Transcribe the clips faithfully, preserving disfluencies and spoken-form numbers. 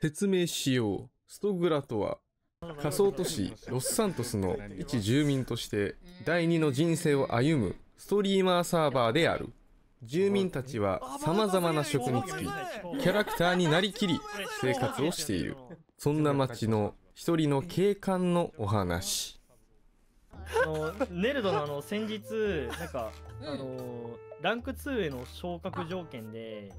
説明しよう。ストグラとは仮想都市ロスサントスの一住民として第二の人生を歩むストリーマーサーバーである。住民たちはさまざまな職に就き、キャラクターになりきり生活をしている。そんな町の一人の警官のお話。あのネルドのあの先日なんかあのランクツーへの昇格条件で、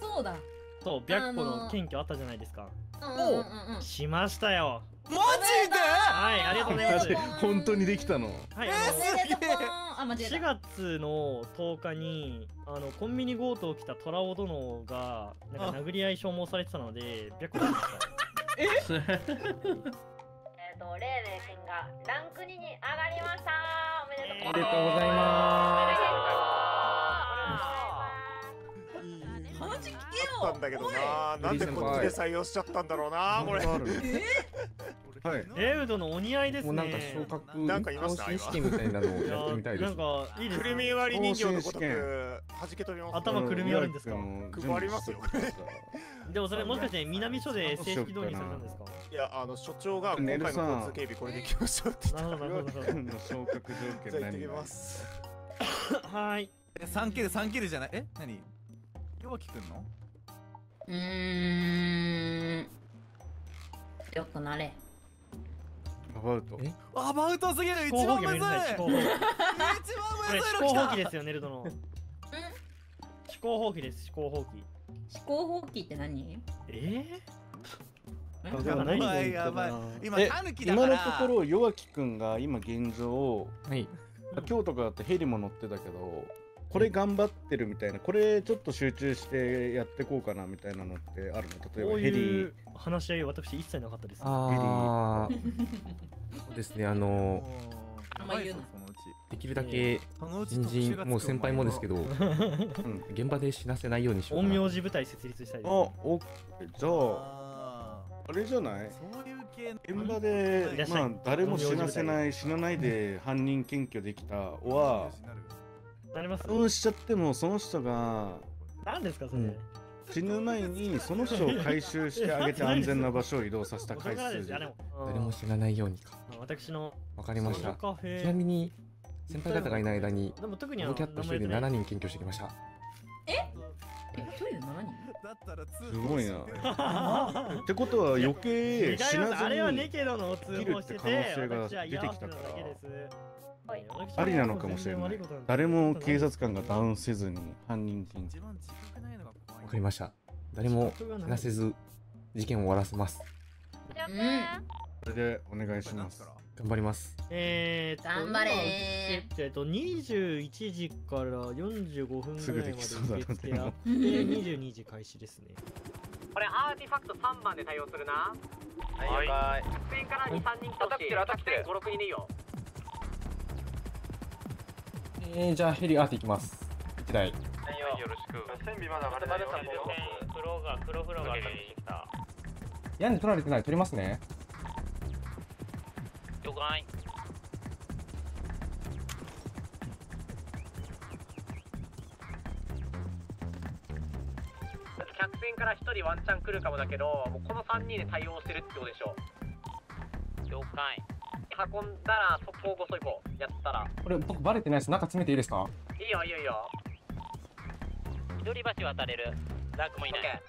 そうだそうひゃっこの検挙あったじゃないですか。おしましたよ。マジで？はい、ありがとうございます。本当にできたの。はい、しがつのとおかにあのコンビニ強盗を来たトラオ殿がなんか殴り合い消耗されてたのでひゃっこ出ました。え？えっとレイレイ君がランクにに上がりました。おめでとう。おめでとうございます。話聞けよ。あったんだけどな、なんでこっちで採用しちゃったんだろうな、これ。はい、レウドのお似合いですね。なんか昇格、なんかいました。試験みたいなのをやってみたいです。なんかいいですね。くるみ割り人形のことく弾け飛びます。頭くるみ割るんですか。割りますよ。でもそれもしかして南署で正式導入されたんですか。いやあの署長が今回の交通警備これで行きましょうって言ったから。昇格条件何？はい。三キル三キルじゃない？え何？弱気くんの？うーん。よくなれ。アバウト。アバウトすぎる。一番むずい。一番むずいの来た。思考放棄ですよネルドの。思考放棄です。思考放棄。思考放棄って何？ええ。やばいやばい。今タヌキだから。今のところ弱木くんが今現状。はい。今日とかだってヘリも乗ってたけど。これ頑張ってるみたいな、これちょっと集中してやってこうかなみたいなのってあるの？例えばヘリ話し合い私一切なかったです。ああ、ですね、あのできるだけ新人もう先輩もですけど、現場で死なせないようにしよう。陰陽師部隊設立したいです。あ、お、じゃああれじゃない？現場でまあ誰も死なせない、死なないで犯人検挙できたは。そうしちゃってもその人が何ですかそれ、うん、死ぬ前にその人を回収してあげて安全な場所を移動させた回数誰も死なないようにか。私のわかりました。ちなみに先輩方がいない間にノーキャット一人でななにん検挙してきました。えっ一人でななにんすごいな。ってことは余計死なずに生きるって可能性が出てきたからありなのかもしれない。誰も警察官がダウンせずに犯人検挙。わかりました。誰も死なせず事件を終わらせます。それでお願いします。頑張ります。えーと、頑張れー。えっとにじゅういちじからよんじゅうごふんぐらいまで受け付けあってにじゅうにじ開始ですね。これアーティファクトさんばんで対応するな。はい。ひゃくえんからに、さんにん来たし、ご、ろくにんでいいよ。えー、じゃあヘリアーティ行きます。いちだい。よろしく。船尾まだ割れたよ。黒が黒フロが出てきた。屋根取られてない。取りますね。了解。客船からひとりワンチャン来るかもだけど、もうこのさんにんで対応してるってことでしょう。了解。運んだら速攻ごそ行こう。やったらこれ僕バレてないです。中詰めていいですか。いいよいいよいいよ。緑橋渡れる。ラックもいない。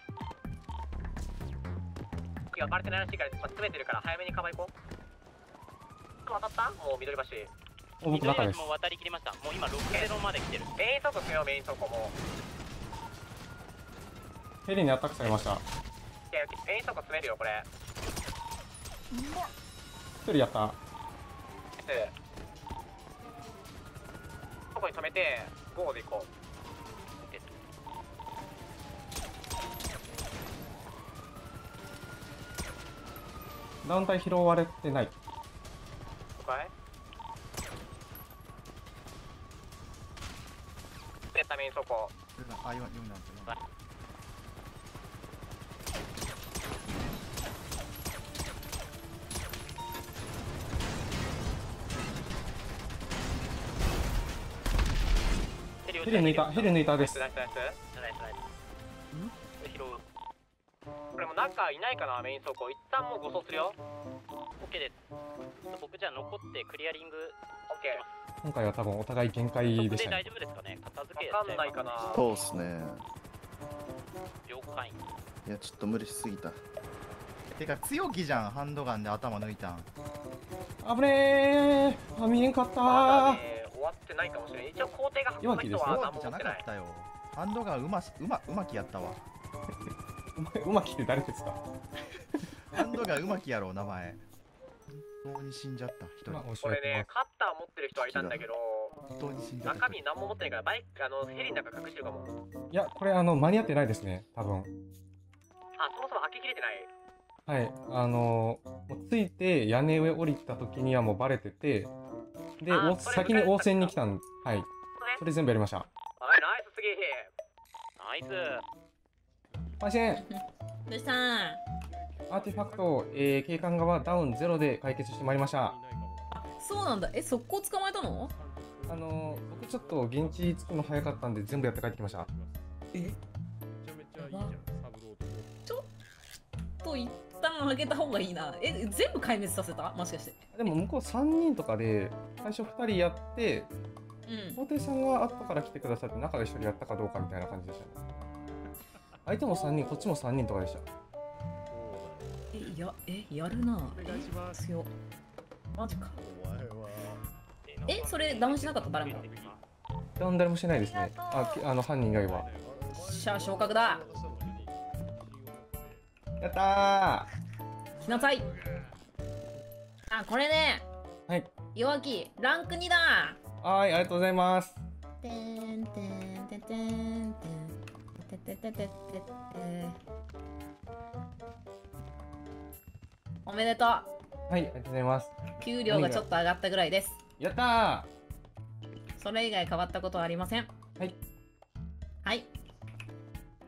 いやバレてないらしいから詰めてるから早めに構え行こう。渡った。もう緑橋緑橋も渡り切りました。もう今ろくゼロまで来てる。メイン倉庫強い。メイン倉庫もヘリにアタックされました。メイン倉庫詰めるよこれ。一人やった。ここに止めてごで行こう。団体拾われてない。ヘリ抜いた。ヘリ抜いたです。これもナバカいないかな、メイン走行。一旦もう護送するよ。オッケーです。僕じゃあ残ってクリアリング。オッケー。今回は多分お互い限界でしたね。大丈夫ですかね、片付けわかんないかな。そうっすね。了解。いやちょっと無理しすぎた。てか強気じゃん、ハンドガンで頭抜いたん。危ねー、あ、見えんかったー。まだね、終わってないかもしれない。一応工程が始まった人は頭持ってない。弱気じゃなかったよ。ハンドガンうまし、うま、うまきやったわ。うまきって誰ですか。ハンドガンうまきやろう、名前。本当に死んじゃった一人。これね、カッター持ってる人はいたんだけど、本当に死んじゃった。中身何も持ってないから、バイク、あのヘリの中隠してるかも。いや、これあの間に合ってないですね、多分。あ、そもそも開けきれてない。はい、あのー、ついて屋根上降りた時にはもうバレてて、で先に応戦に来たん。はい、それ全部やりました。はい、ナイス。次ナイスパイセン。どうしたん。アーティファクト、えー、警官側ダウンゼロで解決してまいりました。あ、そうなんだ。え、速攻捕まえたの。あのー、僕ちょっと現地着くの早かったんで全部やって帰ってきました。え、めちゃめちゃいいじゃん。ちょっとい開けた方がいいな。え、全部壊滅させた？もしかして。でも向こうさんにんとかで最初ふたりやって、うん、皇帝さんが後から来てくださって中で一人やったかどうかみたいな感じでしたね。相手もさんにん、こっちもさんにんとかでした。え、や、え、やるな。え、強っ。マジか。え、それダウンしなかった誰も。ダウン誰もしてないですね。あ、あの犯人以外は。じゃあ昇格だ。やったー。来なさい。あ、これね。はい。弱気ランクにだ。はい、ありがとうございます。てんてんてんてんてんてんてんてんてんてんてん。おめでとう。はい、ありがとうございます。給料がちょっと上がったぐらいです。やったー。それ以外変わったことはありません。はい。はい。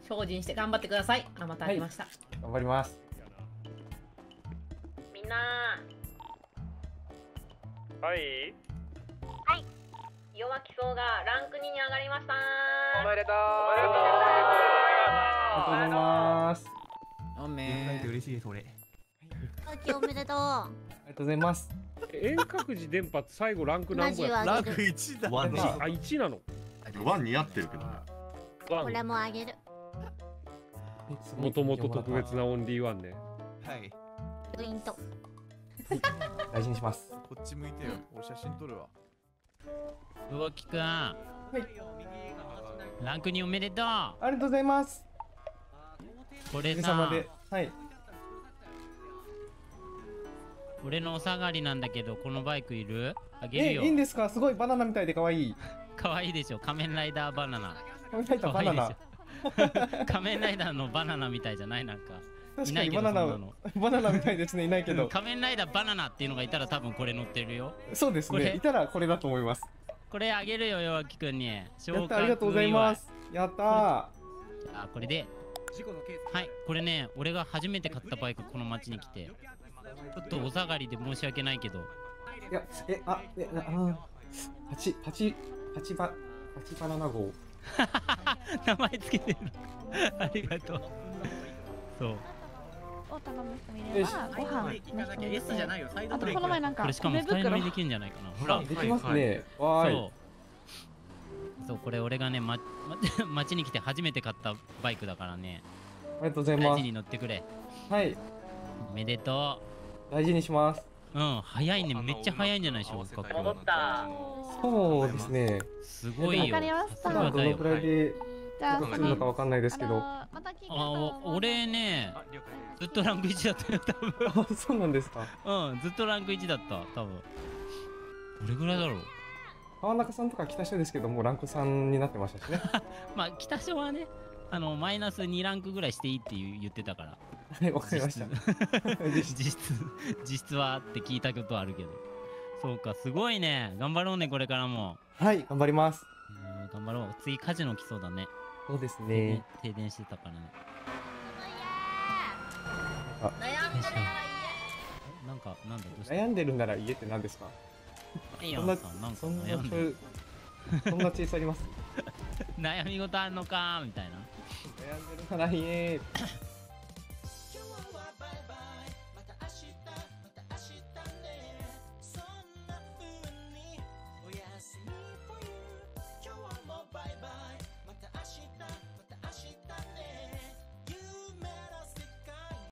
精進して頑張ってください。あ、またありました。はい頑張ります。みんなー。はい、はい、弱気層がランクにに上がりました。おめでとう。ありがとうございます。おめで嬉しいそれ。はい、おめでとう。ありがとうございます。遠隔時電波最後ランク何個やった。ランクいちだ。あ、いちなの。いち似合ってるけど。これもあげる。もともと特別なオンリーワンね。はい。ポイント。大事にします。こっち向いてよ。俺写真撮るわ。動きくん。はい。ランクにおめでとう。ありがとうございます。これさ。はい。俺のお下がりなんだけど、このバイクいる？あげるよ。え、いいんですか？すごいバナナみたいで可愛い。可愛いでしょ。仮面ライダーバナナ。仮面ライダーバナナ。仮面ライダーのバナナみたいじゃない。なんか確かにバナナバナナみたいですね。いないけど仮面ライダーバナナっていうのがいたら多分これ乗ってるよ。そうですね、いたらこれだと思います。これあげるよ弱気くんに。やった、ありがとうございます。やったー。あ、これではい。これね、俺が初めて買ったバイク、この町に来てちょっとお下がりで申し訳ないけど。いや、え、あ、え、あ、パチパチパチバパチバナナ号名前つけてるありがとう。そう。お頼みしてみればご飯いただけ。Sじゃないよ。サイドブレーク。あとこの前なんか。これしかも二人乗りできるんじゃないかな。ほら。できますね。そう。そうこれ俺がね、ま町に来て初めて買ったバイクだからね。ありがとうございます。大事に乗ってくれ。はい。おめでとう。大事にします。うん、早いね。めっちゃ早いんじゃないでしょうか。戻った。そうですね。すごいよ。わかりました。どのくらいでどうするのかわかんないですけど。あ、俺ね、ずっとランクいちだったよ多分。そうなんですか。うん、ずっとランクいちだった多分。どれぐらいだろう。川中さんとか北署ですけどもうランクさんになってましたしね。まあ北署はね、あのマイナスにランクぐらいしていいって言ってたから。はい、わかりました。実質実質はって聞いたことあるけど。そうか、すごいね。頑張ろうね、これからも。はい、頑張ります。頑張ろう。次、火事の来そうだね。そうですね。停電してたからね。なんか、なんだ、どうした？悩んでるなら家って何ですか？そんな、そんな、そんな小さいあります？悩み事あんのかーみたいな。悩んでるなら家。